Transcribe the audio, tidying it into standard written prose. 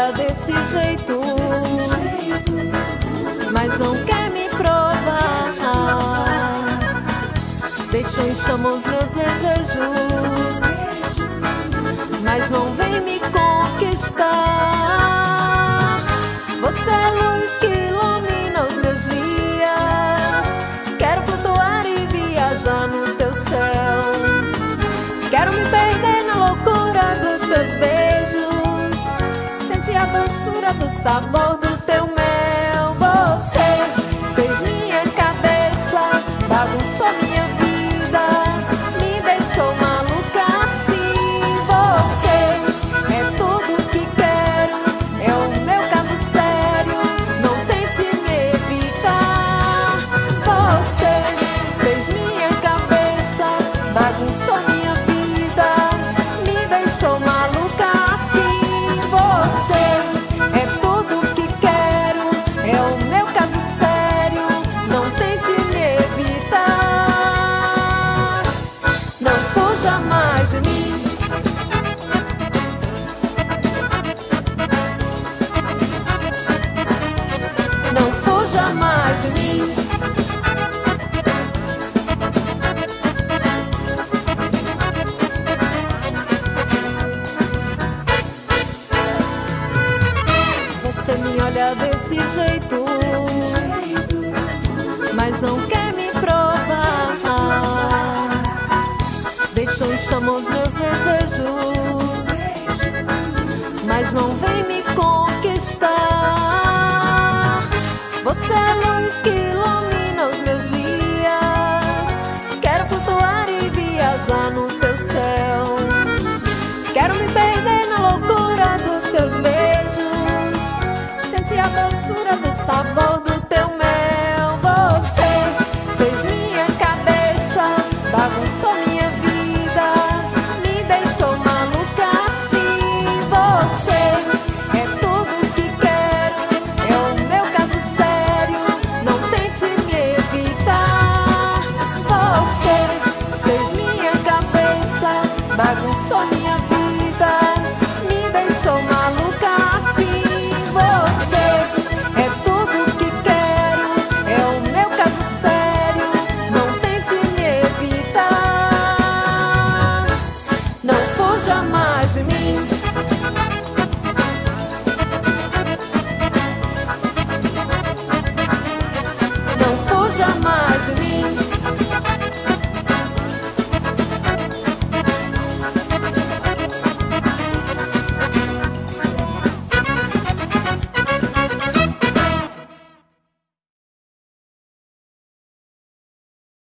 é desse jeito, mas não quer me provar. Deixa e chama os meus desejos, mas não vem me conquistar. Você é luz que ilumina os meus dias, quero flutuar e viajar no teu céu, quero me perder na loucura dos teus beijos, sentir a doçura do sabor do teu mel. Você fez minha cabeça, bagunçou minha vida, me deixou maluca assim. Você é tudo que quero, é o meu caso sério, não tente me evitar. Você fez minha cabeça, bagunçou minha vida, me deixou maluca assim. Você é tudo que quero, é o meu caso sério, não tente me evitar. Não fuja mais de mim. Não fuja mais de mim. Você me olha desse jeito, mas não quer me provar. Deixa e chama os meus desejos, mas não vem me conquistar. Você é luz que ilumina os meus dias, quero flutuar e viajar no teu céu, quero me perder na loucura dos teus beijos, sentir a doçura do sabor do teu mel. Você fez minha cabeça, bagunçou minha vida, me deixou maluca assim. Você é tudo que quero, é o meu caso sério, não tente me evitar. Você fez minha cabeça, bagunçou